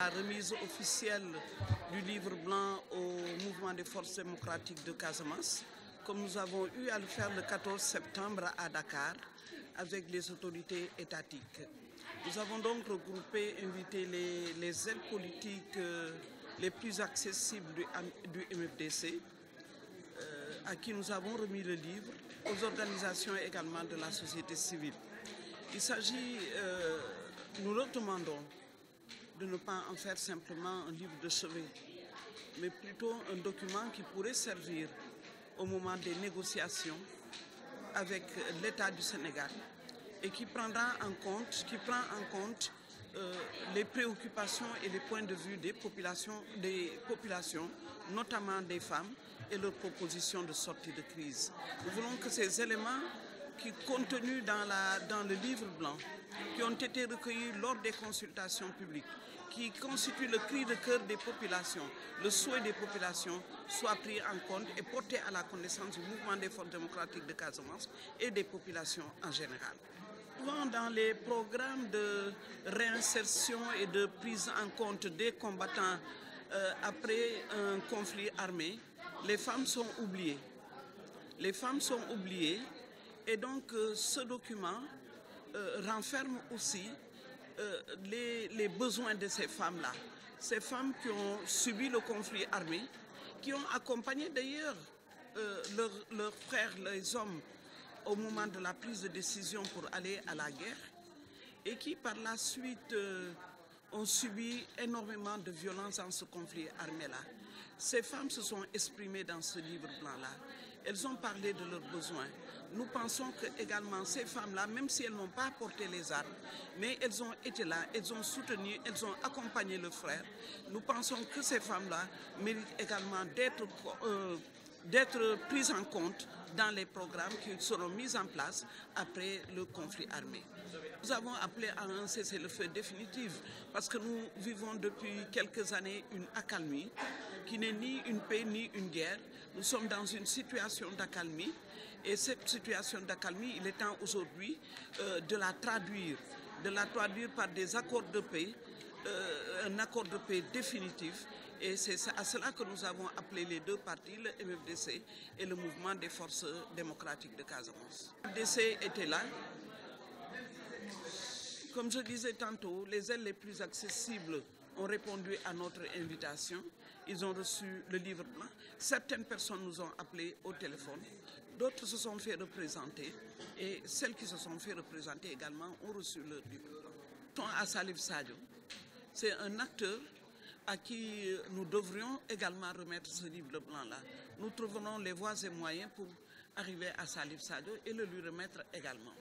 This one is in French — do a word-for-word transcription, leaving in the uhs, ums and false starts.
La remise officielle du Livre Blanc au mouvement des forces démocratiques de Casamance, comme nous avons eu à le faire le quatorze septembre à Dakar avec les autorités étatiques. Nous avons donc regroupé, invité les, les ailes politiques euh, les plus accessibles du, du M F D C, euh, à qui nous avons remis le livre, aux organisations également de la société civile. Il s'agit, euh, nous recommandons de ne pas en faire simplement un livre de chevet, mais plutôt un document qui pourrait servir au moment des négociations avec l'État du Sénégal et qui prendra en compte, qui prend en compte euh, les préoccupations et les points de vue des populations, des populations, notamment des femmes, et leurs propositions de sortie de crise. Nous voulons que ces éléments qui contenus dans, la, dans le livre blanc, qui ont été recueillis lors des consultations publiques, qui constituent le cri de cœur des populations, le souhait des populations, soient pris en compte et portés à la connaissance du mouvement des forces démocratiques de Casamance et des populations en général. Souvent dans les programmes de réinsertion et de prise en compte des combattants euh, après un conflit armé, les femmes sont oubliées. Les femmes sont oubliées et donc euh, ce document Euh, renferme aussi euh, les, les besoins de ces femmes-là. Ces femmes qui ont subi le conflit armé, qui ont accompagné d'ailleurs euh, leurs leur frères, les hommes, au moment de la prise de décision pour aller à la guerre, et qui par la suite euh, ont subi énormément de violences dans ce conflit armé-là. Ces femmes se sont exprimées dans ce livre blanc-là. Elles ont parlé de leurs besoins. Nous pensons que également ces femmes-là, même si elles n'ont pas porté les armes, mais elles ont été là, elles ont soutenu, elles ont accompagné le frère. Nous pensons que ces femmes-là méritent également d'être euh, d'être prises en compte dans les programmes qui seront mis en place après le conflit armé. Nous avons appelé à un cessez-le-feu définitif parce que nous vivons depuis quelques années une accalmie qui n'est ni une paix ni une guerre. Nous sommes dans une situation d'accalmie et cette situation d'accalmie, il est temps aujourd'hui euh, de la traduire, de la traduire par des accords de paix, euh, un accord de paix définitif. Et c'est à cela que nous avons appelé les deux partis, le M F D C et le mouvement des forces démocratiques de Casamance. Le M F D C était là. Comme je disais tantôt, les ailes les plus accessibles ont répondu à notre invitation. Ils ont reçu le livre blanc. Certaines personnes nous ont appelés au téléphone. D'autres se sont fait représenter. Et celles qui se sont fait représenter également ont reçu le livre blanc. Nous sommes à Salif Sadio. C'est un acteur à qui nous devrions également remettre ce livre blanc-là. Nous trouverons les voies et moyens pour arriver à Salif Sadio et le lui remettre également.